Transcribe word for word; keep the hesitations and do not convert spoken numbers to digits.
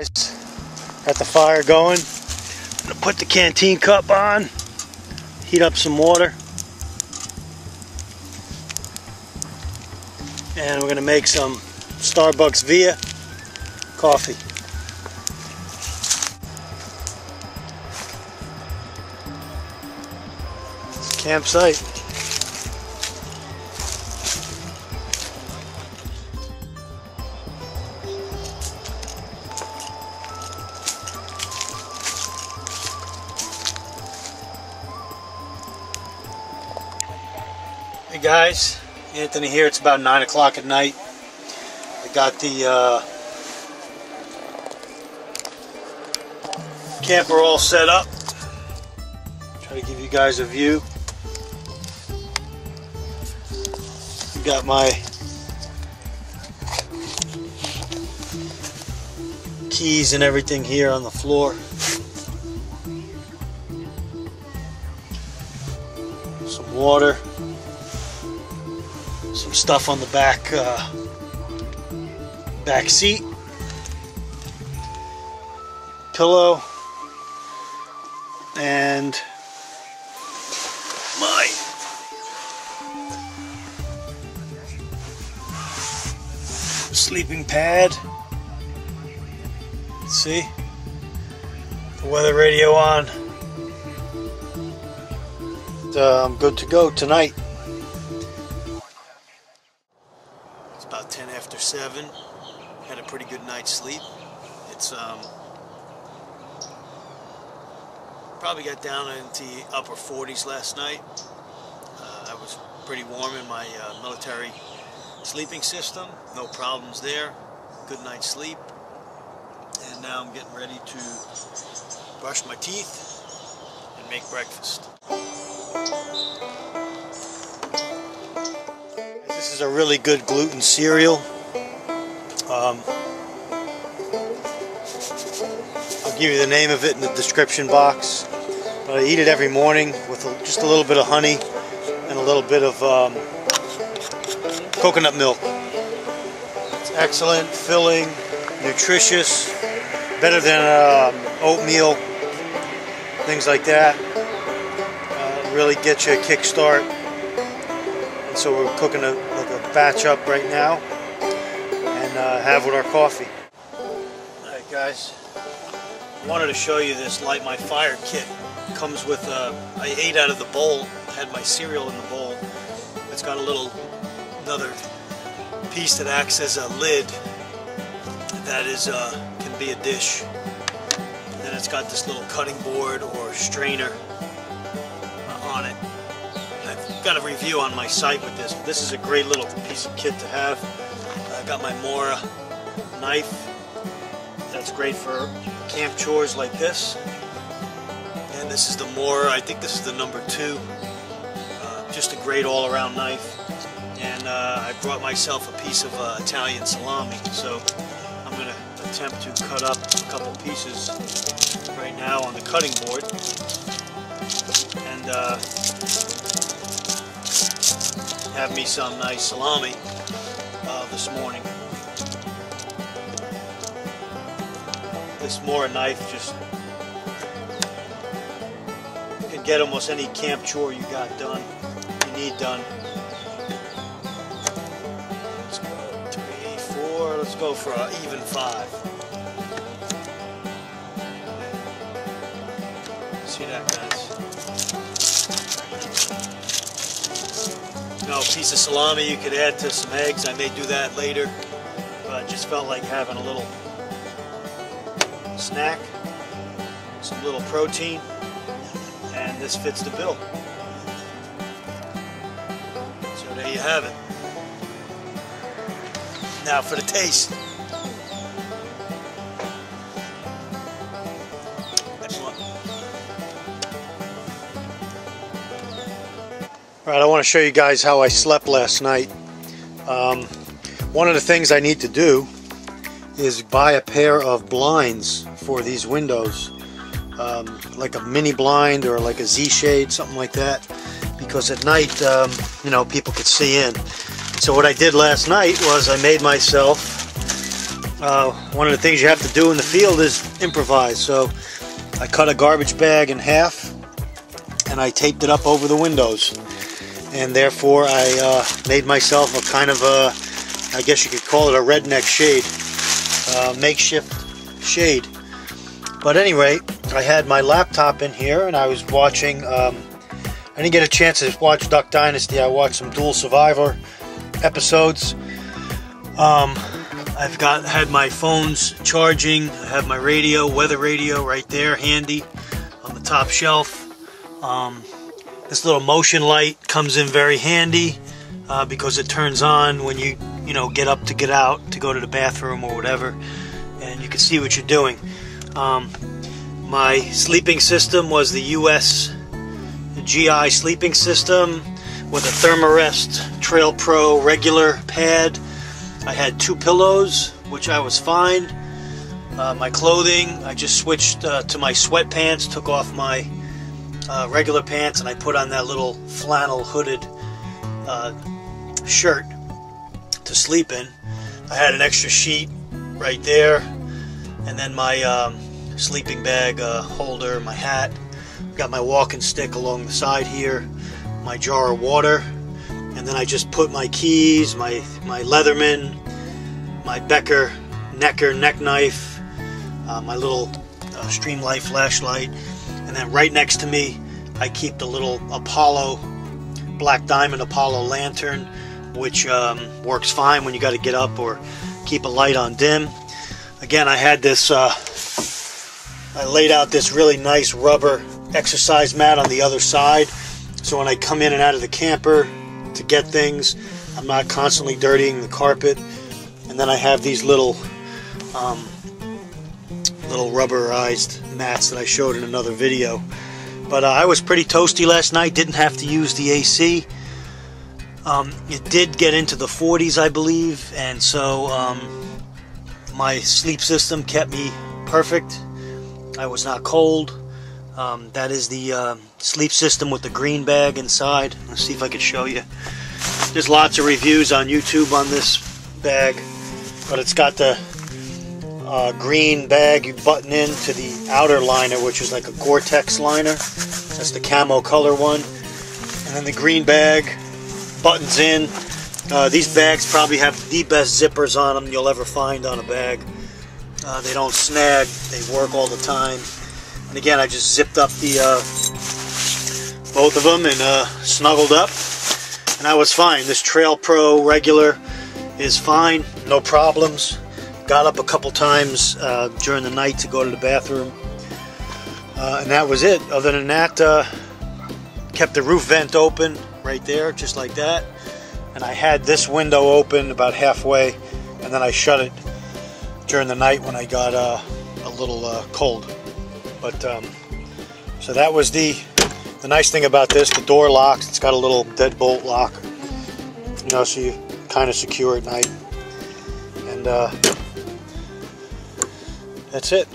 Got the fire going. I'm gonna put the canteen cup on, heat up some water, and we're gonna make some Starbucks Via coffee. Campsite. Hey guys, Anthony here. It's about nine o'clock at night. I got the uh, camper all set up. Try to give you guys a view. Got my keys and everything here on the floor. Some water. Some stuff on the back uh, back seat. Pillow. And my sleeping pad. Let's see, the weather radio on. Uh, I'm good to go tonight. It's about ten after seven. Had a pretty good night's sleep. It's um probably got down into the upper forties last night. Uh, I was pretty warm in my uh, military sleeping system, no problems there. Good night's sleep, and now I'm getting ready to brush my teeth and make breakfast. This is a really good gluten cereal. Um, I'll give you the name of it in the description box. But I eat it every morning with a, just a little bit of honey and a little bit of um, coconut milk. It's excellent, filling, nutritious, better than um, oatmeal, things like that. Uh, really get you a kickstart. And so we're cooking a, like a batch up right now, and uh, have with our coffee. All right, guys. I wanted to show you this Light My Fire kit. It comes with a, I ate out of the bowl. I had my cereal in the bowl. It's got a little. Another piece that acts as a lid that is uh, can be a dish. And then it's got this little cutting board or strainer uh, on it. And I've got a review on my site with this. This is a great little piece of kit to have. I've got my Mora knife. That's great for camp chores like this. And this is the Mora. I think this is the number two. Uh, just a great all-around knife. And uh, I brought myself a piece of uh, Italian salami, so I'm going to attempt to cut up a couple pieces right now on the cutting board. And uh, have me some nice salami uh, this morning. This Mora knife just can get almost any camp chore you got done, you need done. Let's go for an even five. See that, guys? Now, a piece of salami you could add to some eggs. I may do that later, but I just felt like having a little snack, some little protein, and this fits the bill. So there you have it. Now for the taste. Excellent. Alright, I want to show you guys how I slept last night. Um, one of the things I need to do is buy a pair of blinds for these windows. Um, like a mini blind or like a Z-shade, something like that. Because at night, um, you know, people could see in. So what I did last night was I made myself uh, one of the things you have to do in the field is improvise. So I cut a garbage bag in half and I taped it up over the windows, and therefore I uh, made myself a kind of a, I guess you could call it a redneck shade, uh, makeshift shade. But anyway, I had my laptop in here and I was watching, um, I didn't get a chance to watch Duck Dynasty. I watched some Dual Survivor episodes. Um, I've got had my phones charging, I have my radio, weather radio right there handy on the top shelf. Um, this little motion light comes in very handy uh, because it turns on when you, you know, get up to get out to go to the bathroom or whatever, and you can see what you're doing. Um, my sleeping system was the U S G I sleeping system with a Thermarest Trail Pro regular pad. I had two pillows, which I was fine. Uh, my clothing, I just switched uh, to my sweatpants, took off my uh, regular pants, and I put on that little flannel hooded uh, shirt to sleep in. I had an extra sheet right there, and then my um, sleeping bag uh, holder, my hat. I've got my walking stick along the side here, my jar of water, and then I just put my keys, my, my Leatherman, my Becker necker neck knife, uh, my little uh, Streamlight flashlight, and then right next to me I keep the little Apollo, Black Diamond Apollo lantern, which um, works fine when you got to get up or keep a light on dim. Again, I had this, uh, I laid out this really nice rubber exercise mat on the other side, so when I come in and out of the camper to get things, I'm not constantly dirtying the carpet. And then I have these little um, little rubberized mats that I showed in another video. But uh, I was pretty toasty last night, didn't have to use the A C. Um, it did get into the forties, I believe, and so um, my sleep system kept me perfect. I was not cold. Um, that is the uh, sleep system with the green bag inside. Let's see if I can show you. There's lots of reviews on YouTube on this bag, but it's got the uh, green bag you button in to the outer liner, which is like a Gore-Tex liner. That's the camo color one. And then the green bag buttons in. Uh, these bags probably have the best zippers on them you'll ever find on a bag. Uh, they don't snag, they work all the time. And again, I just zipped up the uh, both of them and uh, snuggled up, and I was fine. This Trail Pro regular is fine, no problems. Got up a couple times uh, during the night to go to the bathroom, uh, and that was it. Other than that, uh, kept the roof vent open right there, just like that. And I had this window open about halfway, and then I shut it during the night when I got uh, a little uh, cold. But um, so that was the the nice thing about this. The door locks. It's got a little deadbolt lock, you know, so you kind of secure at night. And uh, that's it.